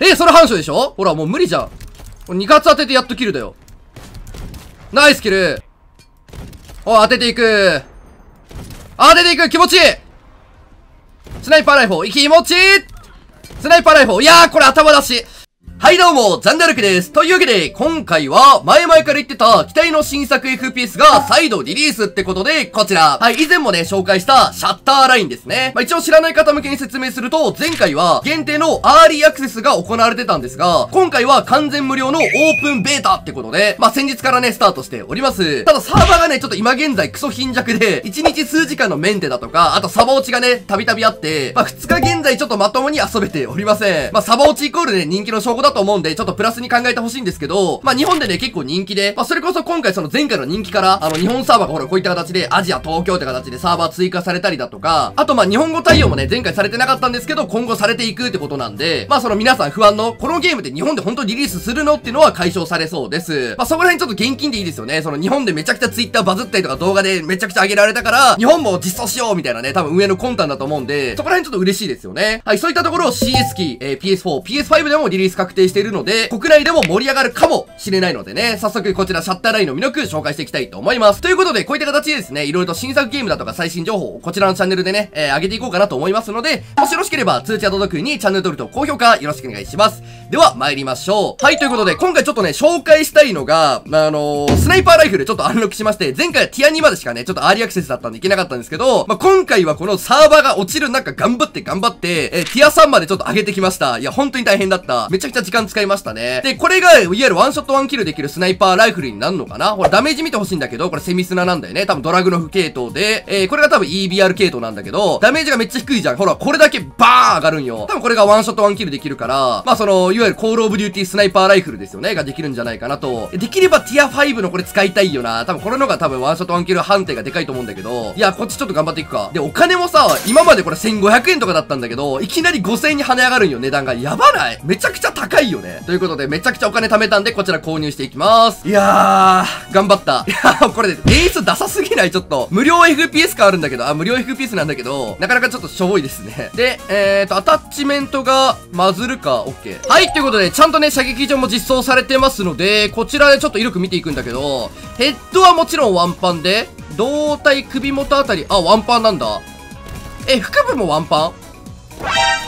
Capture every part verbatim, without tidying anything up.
え、それ反射でしょ。ほら、もう無理じゃん。に発当ててやっとキルだよ。ナイスキル。お、当てていく。当てていく。気持ちいい。スナイパーライフォー。気持ちいい。スナイパーライフォー。いやー、これ頭出し。はいどうも、ザンダルクです。というわけで、今回は、前々から言ってた、期待の新作 エフピーエス が再度リリースってことで、こちら。はい、以前もね、紹介した、シャッターラインですね。まあ、一応知らない方向けに説明すると、前回は、限定のアーリーアクセスが行われてたんですが、今回は完全無料のオープンベータってことで、まあ、先日からね、スタートしております。ただ、サーバーがね、ちょっと今現在クソ貧弱で、いちにち数時間のメンテだとか、あとサバ落ちがね、たびたびあって、まあ、ふつか現在ちょっとまともに遊べておりません。まあ、サバ落ちイコールね、人気の証拠だと思うんで、ちょっとプラスに考えてほしいんですけど、まあ、日本でね、結構人気で、まあ、それこそ今回その前回の人気から、あの、日本サーバーがほら、こういった形で、アジア、東京って形でサーバー追加されたりだとか、あとまあ、日本語対応もね、前回されてなかったんですけど、今後されていくってことなんで、まあ、その皆さん不安の、このゲームって日本で本当にリリースするのっていうのは解消されそうです。まあ、そこら辺ちょっと現金でいいですよね。その日本でめちゃくちゃツイッターバズったりとか動画でめちゃくちゃ上げられたから、日本も実装しようみたいなね、多分運営の魂胆だと思うんで、そこら辺ちょっと嬉しいですよね。はい、そういったところを シーエス キー、えー、ピーエスフォー、ピーエスファイブ でもリリース確定定しているので、国内でも盛り上がるかもしれないのでね、早速こちらシャッターラインの魅力紹介していきたいと思います。ということで、こういった形でですね、いろいろと新作ゲームだとか最新情報をこちらのチャンネルでね、えー、上げていこうかなと思いますので、もしよろしければ通知が届くようにチャンネル登録と高評価よろしくお願いします。では、参りましょう。はい、ということで、今回ちょっとね、紹介したいのが、あのー、スナイパーライフルちょっとアンロックしまして、前回はティアにまでしかね、ちょっとアーリーアクセスだったんでいけなかったんですけど、まあ、今回はこのサーバーが落ちる中頑張って頑張って、えー、ティアさんまでちょっと上げてきました。いや、本当に大変だった。めちゃくちゃ時間使いましたね。で、これが、いわゆるワンショットワンキルできるスナイパーライフルになるのかな。ほら、ダメージ見てほしいんだけど、これセミスナなんだよね。多分ドラグノフ系統で、えー、これが多分 イービーアール 系統なんだけど、ダメージがめっちゃ低いじゃん。ほら、これだけバーン上がるんよ。多分これがワンショットワンキルできるから、まあその、いわゆるコールオブデューティースナイパーライフルですよね。ができるんじゃないかなと。できればティアファイブのこれ使いたいよな。多分これの方が多分ワンショットワンキル判定がでかいと思うんだけど、いや、こっちちょっと頑張っていくか。で、お金もさ、今までこれせんごひゃくえんとかだったんだけど、いきなりごせんえんに跳ね上がるんよ、値段が。やばない？めちゃくちゃ高いよね。ということで、めちゃくちゃお金貯めたんで、こちら購入していきます。いやー、頑張った。いやー、これ、演出ダサすぎない？ちょっと。無料 エフピーエス 感あるんだけど、あ、無料 エフピーエス なんだけど、なかなかちょっとしょぼいですね。で、えーと、アタッチメントが、マズルか、OK。はい、ということで、ちゃんとね、射撃場も実装されてますので、こちらでちょっと威力見ていくんだけど、ヘッドはもちろんワンパンで、胴体、首元あたり、あ、ワンパンなんだ。え、腹部もワンパン？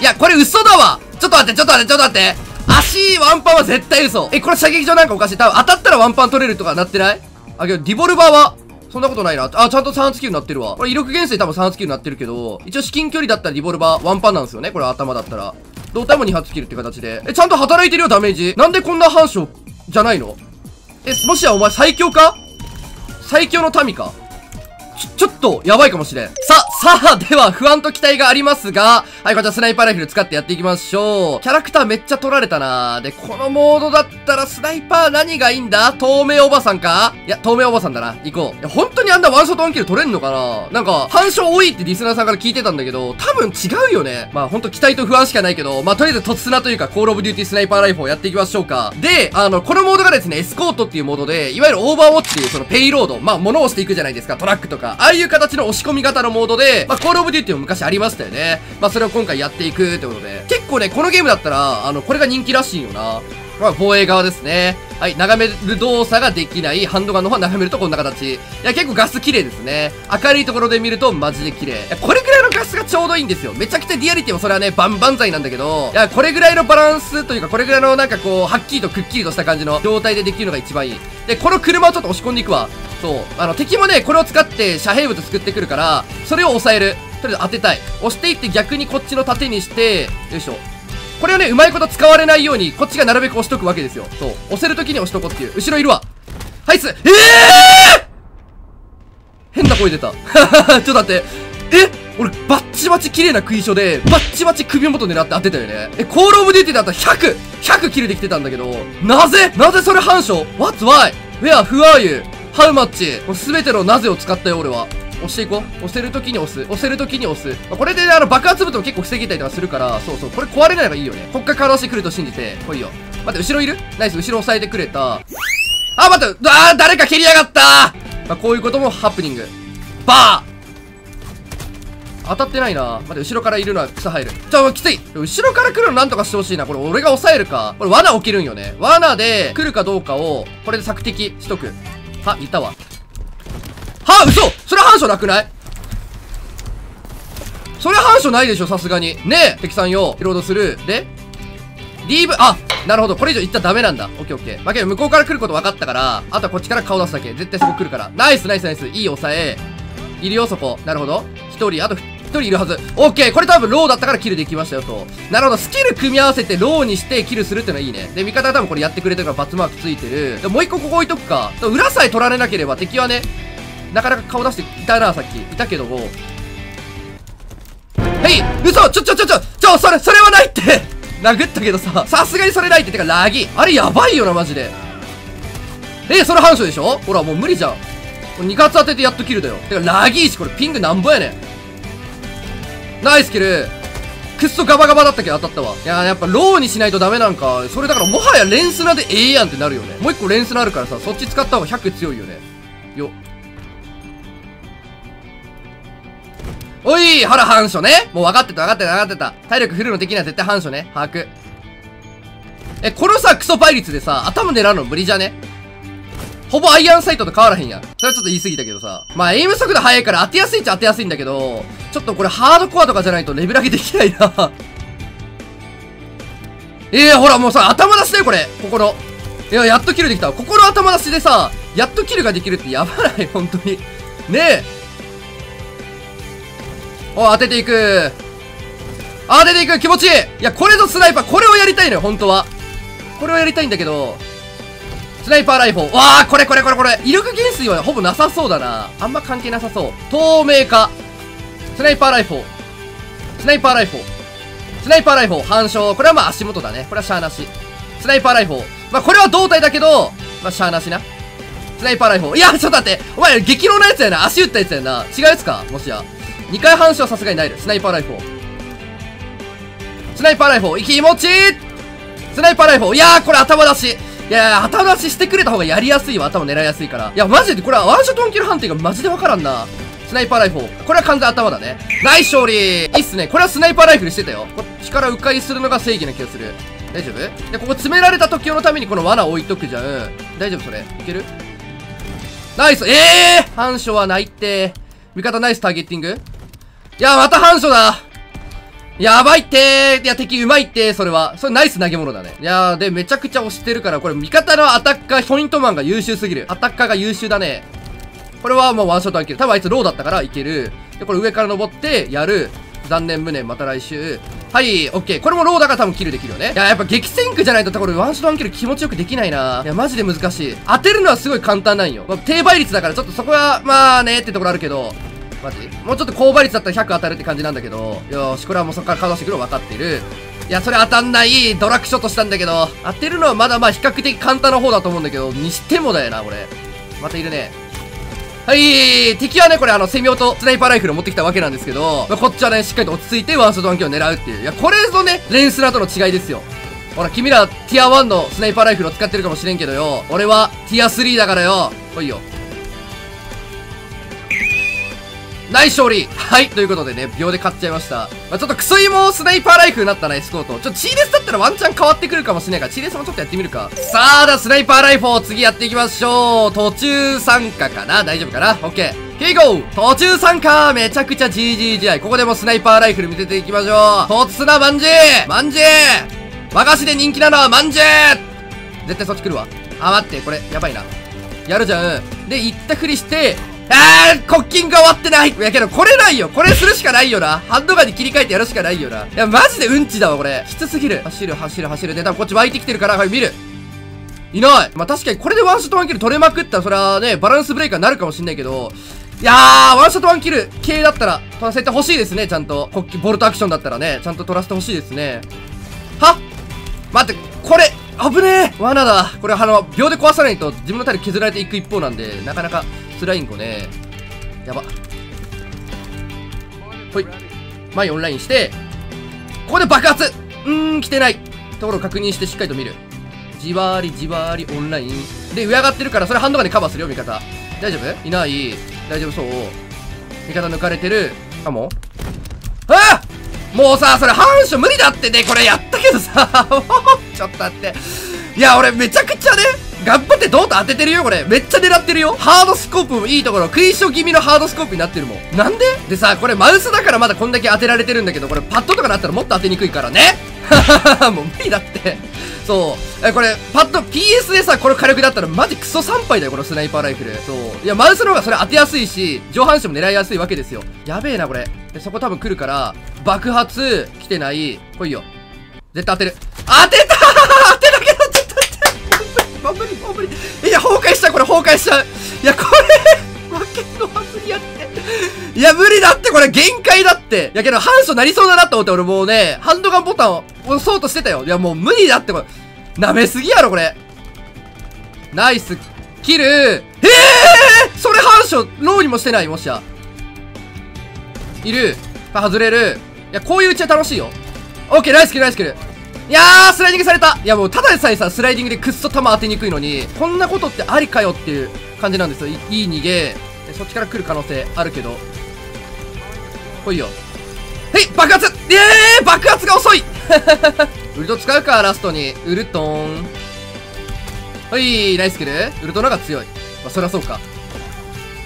いや、これ嘘だわ！ちょっと待って、ちょっと待って、ちょっと待って。足、ワンパンは絶対嘘。え、これ射撃場なんかおかしい。多分当たったらワンパン取れるとかなってない？あ、けど、リボルバーは、そんなことないな。あ、ちゃんとさん発キルになってるわ。これ威力減衰多分さん発キルになってるけど、一応至近距離だったらリボルバー、ワンパンなんですよね。これ頭だったら。胴体もに発キルって形で。え、ちゃんと働いてるよ、ダメージ。なんでこんな反射じゃないの？え、もしやお前最強か？最強の民か？ちょ、ちょっと、やばいかもしれん。さ、さあ、では、不安と期待がありますが、はい、こちらスナイパーライフル使ってやっていきましょう。キャラクターめっちゃ取られたな。で、このモードだったら、スナイパー何がいいんだ？透明おばさんか？いや、透明おばさんだな。行こう。いや、本当にあんなワンショットワンキル取れんのかな？なんか、反射多いってリスナーさんから聞いてたんだけど、多分違うよね。まあ、ほんと期待と不安しかないけど、まあ、とりあえず突砂というか、コールオブデューティースナイパーライフルをやっていきましょうか。で、あの、このモードがですね、エスコートっていうモードで、いわゆるオーバーウォッチっていう、そのペイロード、まあ、物をしていくじゃないですか。トラックとか。ああいう形の押し込み型のモードで、まあ、コールオブデューティーも昔ありましたよね。まあ、それを今回やっていくってことで。結構ね、このゲームだったら、あの、これが人気らしいよな。まあ、防衛側ですね。はい、眺める動作ができない。ハンドガンの方は眺めるとこんな形。いや、結構画質綺麗ですね。明るいところで見るとマジで綺麗。いや、これぐらいの画質がちょうどいいんですよ。めちゃくちゃリアリティもそれはね、バンバン剤なんだけど、いや、これぐらいのバランスというか、これぐらいのなんかこう、はっきりとくっきりとした感じの状態でできるのが一番いい。で、この車をちょっと押し込んでいくわ。そう。あの、敵もね、これを使って遮蔽物作ってくるから、それを抑える。とりあえず当てたい。押していって逆にこっちの盾にして、よいしょ。これをね、うまいこと使われないように、こっちがなるべく押しとくわけですよ。そう。押せるときに押しとこうっていう。後ろいるわ。はいっす。ええー、変な声出た。ちょっと待って。え、俺、バッチバチ綺麗な食い所で、バッチバチ首元狙って当てたよね。え、コールオブデューティーだったらひゃく、ひゃくキルできてたんだけど、なぜなぜそれ反証 ?What's why?Where? Who are you?How much? すべてのなぜを使ったよ、俺は。押していこう。押せるときに押す。押せるときに押す。まあ、これで、ね、あの、爆発物も結構防げたりとかするから、そうそう。これ壊れないのがいいよね。こっからかわしてくると信じて。来いよ。待って、後ろいる？ナイス、後ろ押さえてくれた。あ、待って、あー、誰か蹴りやがったー、まあ、こういうこともハプニング。バー当たってないな。待って、後ろからいるのは草入る。ちょ、きつい。後ろから来るのなんとかしてほしいな。これ俺が抑えるか。これ罠起きるんよね。罠で来るかどうかを、これで索敵しとく。は、いたわ。は、嘘！それ反射なくない？それ反射ないでしょ、さすがに。ねえ、敵さんよ。リロードする。で、リーブ、あ、なるほど。これ以上いったらダメなんだ。オッケーオッケー。まあ、けど向こうから来ること分かったから、あとはこっちから顔出すだけ。絶対そこ来るから。ナイスナイスナイス。いい抑え。いるよ、そこ。なるほど。一人、あと一人いるはず。オッケー。これ多分ローだったからキルできましたよと。なるほど。スキル組み合わせてローにしてキルするってのはいいね。で、味方が多分これやってくれてるからバツマークついてる。でもう一個ここ置いとくか。裏さえ取られなければ敵はね、なかなか顔出していたな、さっき。いたけども。はい、嘘ちょちょちょちょちょ、それ、それはないって殴ったけどさ、さすがにそれないって。てか、ラギ。あれやばいよな、マジで。え、それ反射でしょ。ほら、もう無理じゃん。に発当ててやっとキルだよ。てか、ラギーし、これピングなんぼやねん。ナイスキル。くっそガバガバだったけど当たったわ。いやー、やっぱローにしないとダメなんか。それだから、もはやレンスナでええやんってなるよね。もう一個レンスナあるからさ、そっち使った方がひゃく強いよね。よっ。おい、ほら、反射ね。もう分かってた、分かってた、分かってた。体力フルの的には絶対反射ね。把握。え、このさ、クソ倍率でさ、頭狙うの無理じゃね？ほぼアイアンサイトと変わらへんやん。それはちょっと言い過ぎたけどさ。まあ、エイム速度速いから当てやすいっちゃ当てやすいんだけど、ちょっとこれハードコアとかじゃないとレベル上げできないな。えー、ほら、もうさ、頭出しだよ、これ。ここの。いや、やっとキルできた。ここの頭出しでさ、やっとキルができるってやばない、ほんとに。ねえ。お、当てていく。当てていく。気持ちいい。いや、これぞスナイパー。これをやりたいのよ、本当は。これをやりたいんだけど。スナイパーライフル。わあ、これこれこれこれ。威力減衰はほぼなさそうだな。あんま関係なさそう。透明化。スナイパーライフル。スナイパーライフル。スナイパーライフル。反射。これはまあ足元だね。これはしゃーなし。スナイパーライフル。まあこれは胴体だけど、まあしゃーなしな。スナイパーライフル。いや、ちょっと待って。お前、激浪なやつやな。足打ったやつやな。違うやつか、もしや。にかい反射はさすがにないる。スナイパーライフル。スナイパーライフル。気持ちいい。スナイパーライフル。いやー、これ頭出し。いやー、頭出ししてくれた方がやりやすいわ。頭狙いやすいから。いや、マジで、これはワンショットンキル判定がマジでわからんな。スナイパーライフル。これは完全頭だね。ナイス勝利。いいっすね。これはスナイパーライフルしてたよ。こっちから迂回するのが正義な気がする。大丈夫で、ここ詰められた時用のためにこの罠置いとくじゃん。大丈夫それ。いける？ナイス。えー、反射はないって。味方ナイスターゲッティング。いや、また反射だ。やばいってー。いや、敵うまいってー。それは。それナイス投げ物だね。いやー、で、めちゃくちゃ押してるから、これ味方のアタッカー、ポイントマンが優秀すぎる。アタッカーが優秀だね。これはもうワンショットはいける。多分あいつローだったからいける。で、これ上から登って、やる。残念無念、また来週。はい、オッケー。これもローだから多分キルできるよね。いや、やっぱ激戦区じゃないと、これワンショットワンキル気持ちよくできないな。いや、マジで難しい。当てるのはすごい簡単なんよ。まあ、低倍率だから、ちょっとそこは、まあねーってところあるけど。マジもうちょっと高倍率だったらひゃく当たるって感じなんだけど。よーし、これはもうそこから顔出してくるの分かってる。いや、それ当たんない。ドラッグショットしたんだけど。当てるのはまだまあ比較的簡単な方だと思うんだけど、にしてもだよな、これ。またいるね。はい、敵はね、これあの、セミオートスナイパーライフルを持ってきたわけなんですけど、まあ、こっちはね、しっかりと落ち着いてワンショットワンキルを狙うっていう。いや、これぞね、レンスナとの違いですよ。ほら、君ら、ティアワンのスナイパーライフルを使ってるかもしれんけどよ。俺は、ティアスリーだからよ。来いよ。ナイス勝利。はい。ということでね、秒で勝っちゃいました。まあ、ちょっとクソイモスナイパーライフルになったな、エスコート。ちょっとチーレスだったらワンチャン変わってくるかもしれないから、チーレスもちょっとやってみるか。さあ、だ、スナイパーライフルを次やっていきましょう。途中参加かな？大丈夫かな？オッケー。ケイゴー！途中参加！めちゃくちゃ ジージー 試合。ここでもスナイパーライフル見せていきましょう。とつなまんじゅう！まんじゅう！和菓子で人気なのはまんじゅう！絶対そっち来るわ。あ、待って、これ、やばいな。やるじゃん。で、行ったふりして、あー、コッキングが終わってない。いやけどこれないよ。これするしかないよな。ハンドガンに切り替えてやるしかないよな。いや、マジでうんちだわ、これ。きつすぎる。走る、走る、走る。で、多分こっち湧いてきてるから、はい、見る。いない。まあ、確かにこれでワンショットワンキル取れまくったら、それはね、バランスブレイカーになるかもしんないけど、いやー、ワンショットワンキル系だったら、取らせてほしいですね、ちゃんと。コッキ、ボルトアクションだったらね、ちゃんと取らせてほしいですね。はっ！待って、これ、危ねえ！罠だ。これ、あの、秒で壊さないと、自分の体力削られていく一方なんで、なかなか、ラインごね、やば。ほい、前オンラインして、ここで爆発。うーん、来てないところを確認してしっかりと見る。じわーりじわーりオンラインで上上がってるから、それハンドガンでカバーするよ。味方大丈夫？いない。大丈夫そう。味方抜かれてるかも。ああ、もうさ、それ反射無理だってね、これやったけどさ、もうちょっと待って。いや、俺めちゃくちゃね、頑張ってドーンと当ててるよ、これ。めっちゃ狙ってるよ。ハードスコープもいいところ、クイショ気味のハードスコープになってるもん。なんででさ、これマウスだからまだこんだけ当てられてるんだけど、これパッドとかだったらもっと当てにくいからね。もう無理だって。そう。え、これ、パッと ピーエス でさ、これ火力だったらマジクソさん杯だよ、このスナイパーライフル。そう。いや、マウスの方がそれ当てやすいし、上半身も狙いやすいわけですよ。やべえな、これ。で、そこ多分来るから、爆発、来てない、来いよ。絶対当てる。当てたー当てたけど、ちょっと待って。無理、無理。いや、崩壊しちゃう、これ崩壊しちゃう。いや、これ、負けんのはずにやって。いや、無理だって、これ限界だって。いやけど、反射なりそうだなと思って、俺もうね、ハンドガンボタンを、押そうとしてたよ。いや、もう無理だって、これ。舐めすぎやろ、これ。ナイス、キル。えー、それ反射、ローにもしてない、もしや。いる。外れる。いや、こういううちは楽しいよ。オッケー、ナイスキル、ナイスキル。いやー、スライディングされた。いや、もう、ただでさえさ、スライディングでくっそ球当てにくいのに、こんなことってありかよっていう感じなんですよ。いい逃げ。そっちから来る可能性あるけど。来いよ。はい、爆発。えー、爆発が遅い。ウルト使うか、ラストに。ウルトーン。ほい、ナイスキル。ウルトの方が強い。まあ、そりゃそうか。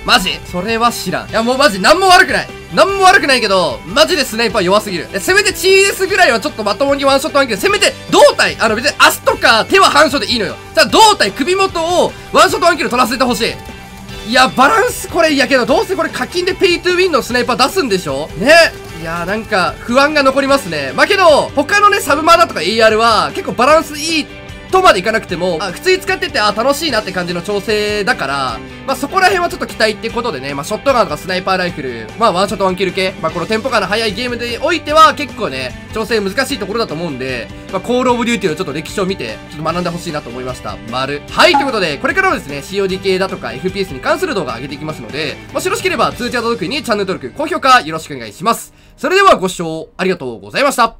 マジそれは知らん。いや、もうマジ、なんも悪くない。なんも悪くないけど、マジでスナイパー弱すぎる。せめて シーエス ぐらいはちょっとまともにワンショットあるけど、せめて胴体、あの別に足とか手は反射でいいのよ。じゃあ胴体、首元をワンショットワンキル取らせてほしい。いや、バランスこれ、いやけど、どうせこれ課金でペイトゥーウィンのスナイパー出すんでしょね。いやー、なんか、不安が残りますね。まあ、けど、他のね、サブマーダとか イーアール は、結構バランスいいとまでいかなくても、あ、普通に使ってて、あ、楽しいなって感じの調整だから、まあ、そこら辺はちょっと期待ってことでね、まあ、ショットガンとかスナイパーライフル、まあ、ワンショットワンキル系、まあ、このテンポ感の速いゲームでおいては、結構ね、調整難しいところだと思うんで、まあ、コールオブデューティのちょっと歴史を見て、ちょっと学んでほしいなと思いました。丸。はい、ということで、これからもですね、シーオーディー 系だとか エフピーエス に関する動画上げていきますので、もしよろしければ通知が届くようにチャンネル登録、高評価よろしくお願いします。それではご視聴ありがとうございました。